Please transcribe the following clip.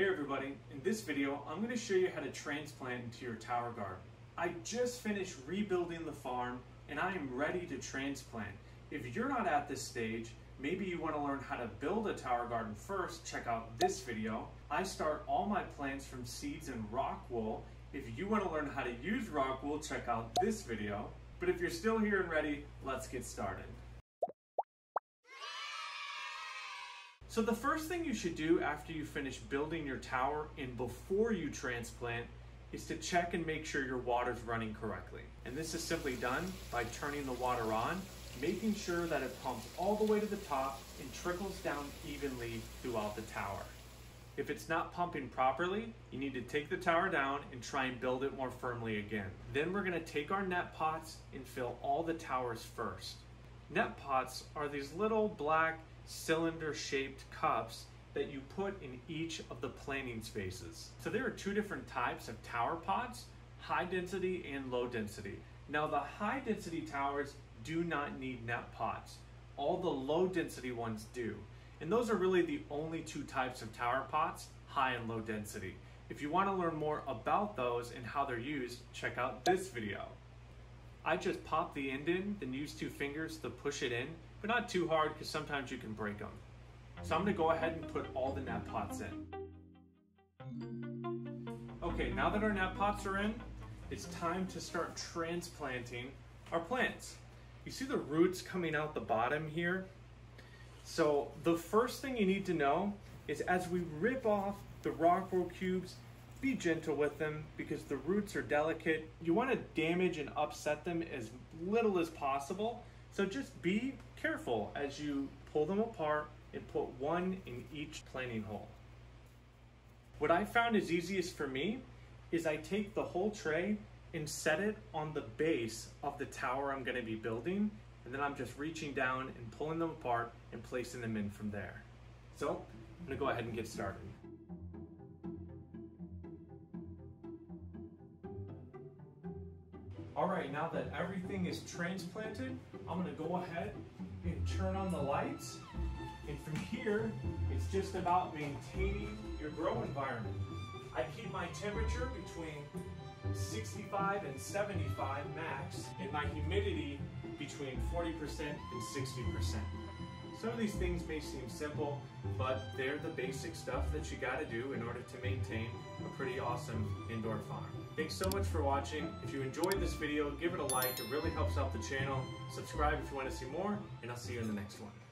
Hey everybody, in this video I'm going to show you how to transplant into your tower garden. I just finished rebuilding the farm and I am ready to transplant. If you're not at this stage, maybe you want to learn how to build a tower garden first, check out this video. I start all my plants from seeds in Rockwool. If you want to learn how to use Rockwool, check out this video. But if you're still here and ready, let's get started. So the first thing you should do after you finish building your tower and before you transplant is to check and make sure your water's running correctly. And this is simply done by turning the water on, making sure that it pumps all the way to the top and trickles down evenly throughout the tower. If it's not pumping properly, you need to take the tower down and try and build it more firmly again. Then we're gonna take our net pots and fill all the towers first. Net pots are these little black cylinder-shaped cups that you put in each of the planting spaces. So there are two different types of tower pots, high density and low density. Now the high density towers do not need net pots. All the low density ones do. And those are really the only two types of tower pots, high and low density. If you want to learn more about those and how they're used, check out this video. I just pop the end in, then use two fingers to push it in, but not too hard because sometimes you can break them. So I'm gonna go ahead and put all the net pots in. Okay, now that our net pots are in, it's time to start transplanting our plants. You see the roots coming out the bottom here? So the first thing you need to know is as we rip off the Rockwool cubes, be gentle with them because the roots are delicate. You want to damage and upset them as little as possible. So just be careful as you pull them apart and put one in each planting hole. What I found is easiest for me is I take the whole tray and set it on the base of the tower I'm going to be building. And then I'm just reaching down and pulling them apart and placing them in from there. So I'm going to go ahead and get started. All right, now that everything is transplanted, I'm gonna go ahead and turn on the lights. And from here, it's just about maintaining your grow environment. I keep my temperature between 65 and 75 max, and my humidity between 40% and 60%. Some of these things may seem simple, but they're the basic stuff that you gotta do in order to maintain a pretty awesome indoor farm. Thanks so much for watching. If you enjoyed this video, give it a like. It really helps out the channel. Subscribe if you want to see more, and I'll see you in the next one.